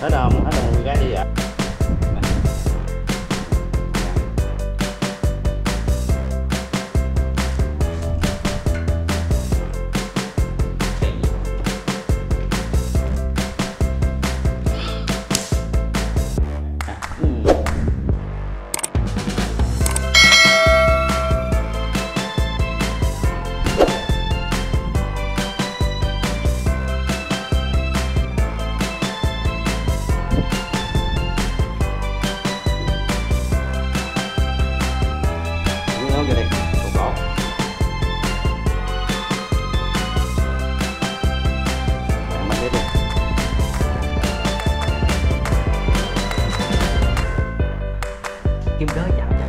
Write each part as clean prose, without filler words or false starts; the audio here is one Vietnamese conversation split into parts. Hết không? Hết rồi cái đi ạ. Kim đới chạm chạm.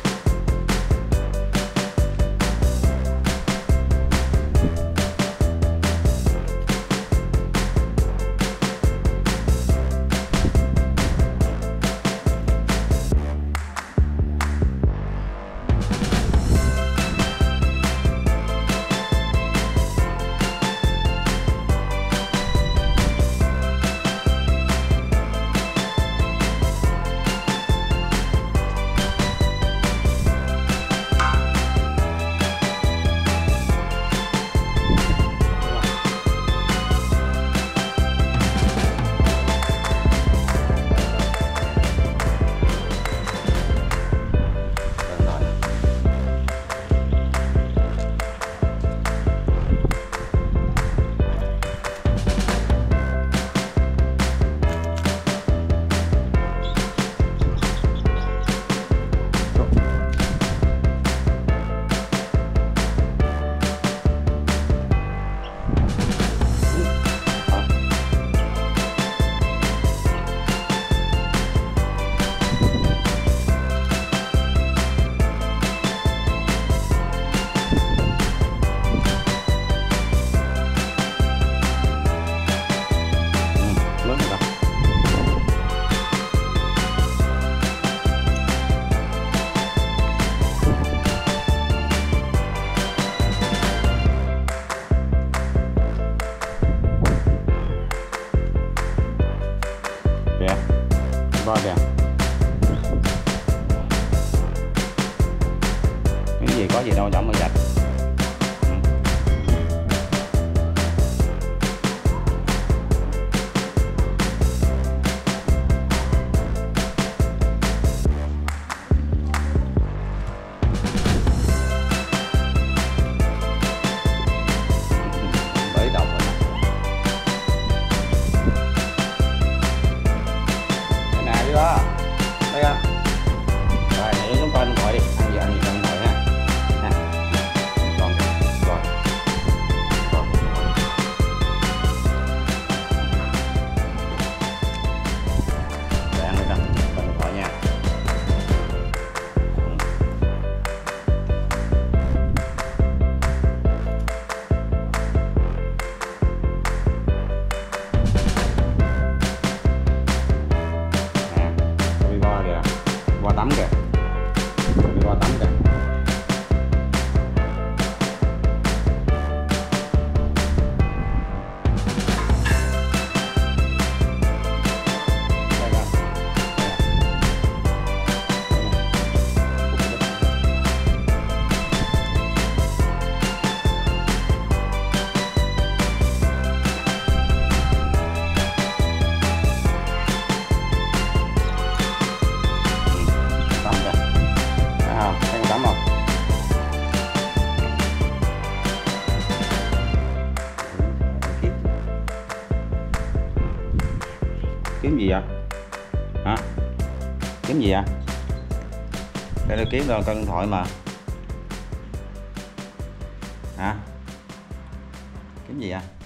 Ba kìa. Cái gì có gì đâu chẳng mà dạch. Tắm kìa, đi qua tắm kìa. Kiếm gì vậy? Hả? Kiếm gì vậy? Để nó kiếm đâu, con điện thoại mà. Hả? Kiếm gì vậy?